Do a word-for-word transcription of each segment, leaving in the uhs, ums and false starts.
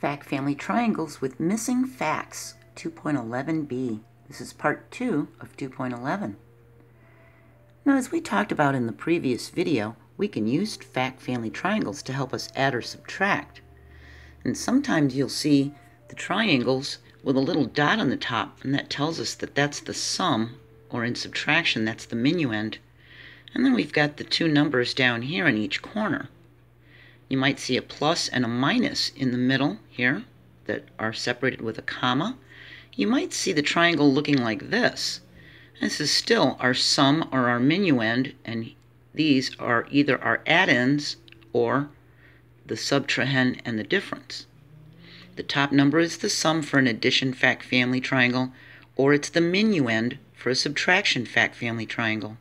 Fact Family Triangles with Missing Facts two point eleven b. This is part two of two point eleven. Now, as we talked about in the previous video, we can use fact family triangles to help us add or subtract. And sometimes you'll see the triangles with a little dot on the top, and that tells us that that's the sum, or in subtraction, that's the minuend. And then we've got the two numbers down here in each corner. You might see a plus and a minus in the middle here that are separated with a comma. You might see the triangle looking like this. This is still our sum or our minuend, and these are either our add-ins or the subtrahend and the difference. The top number is the sum for an addition fact family triangle, or it's the minuend for a subtraction fact family triangle.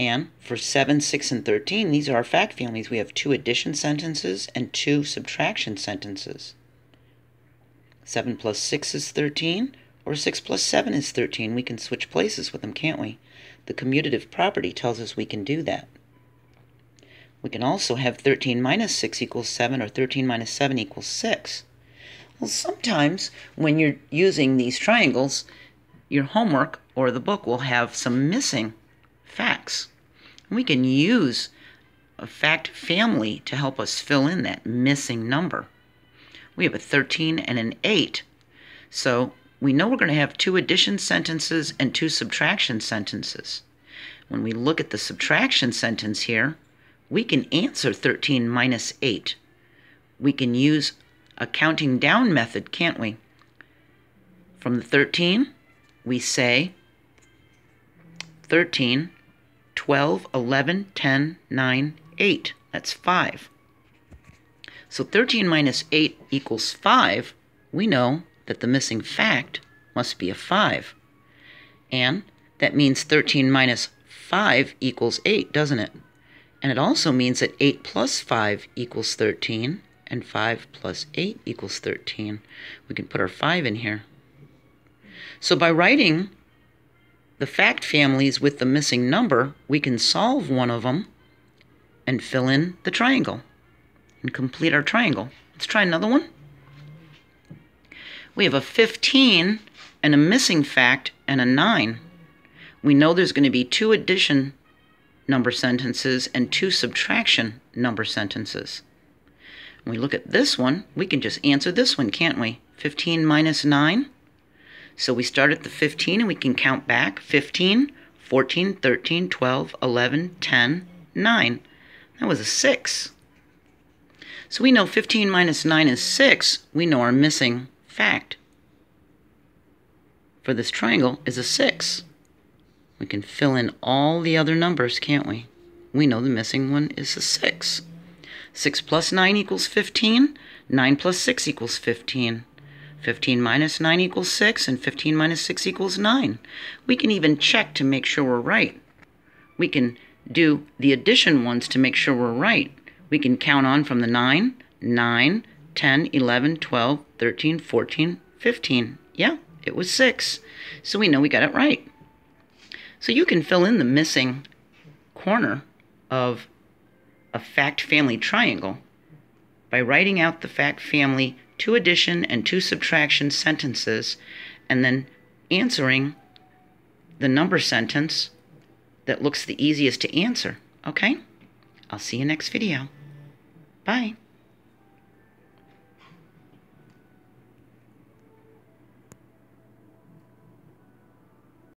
And for seven, six, and thirteen, these are our fact families. We have two addition sentences and two subtraction sentences. seven plus six is thirteen, or six plus seven is thirteen. We can switch places with them, can't we? The commutative property tells us we can do that. We can also have thirteen minus six equals seven, or thirteen minus seven equals six. Well, sometimes when you're using these triangles, your homework or the book will have some missing facts. We can use a fact family to help us fill in that missing number. We have a thirteen and an eight, so we know we're going to have two addition sentences and two subtraction sentences. When we look at the subtraction sentence here, we can answer thirteen minus eight. We can use a counting down method, can't we? From the thirteen, we say thirteen, twelve, eleven, ten, nine, eight. That's five. So thirteen minus eight equals five. We know that the missing fact must be a five. And that means thirteen minus five equals eight, doesn't it? And it also means that eight plus five equals thirteen, and five plus eight equals thirteen. We can put our five in here. So by writing the fact families with the missing number, we can solve one of them and fill in the triangle and complete our triangle. Let's try another one. We have a fifteen and a missing fact and a nine. We know there's going to be two addition number sentences and two subtraction number sentences. When we look at this one, we can just answer this one, can't we? fifteen minus nine. So we start at the fifteen and we can count back. fifteen, fourteen, thirteen, twelve, eleven, ten, nine. That was a six. So we know fifteen minus nine is six. We know our missing fact for this triangle is a six. We can fill in all the other numbers, can't we? We know the missing one is a six. six plus nine equals fifteen. nine plus six equals fifteen. fifteen minus nine equals six, and fifteen minus six equals nine. We can even check to make sure we're right. We can do the addition ones to make sure we're right. We can count on from the nine, nine, ten, eleven, twelve, thirteen, fourteen, fifteen. Yeah, it was six. So we know we got it right. So you can fill in the missing corner of a fact family triangle by writing out the fact family two addition and two subtraction sentences, and then answering the number sentence that looks the easiest to answer. Okay? I'll see you next video. Bye.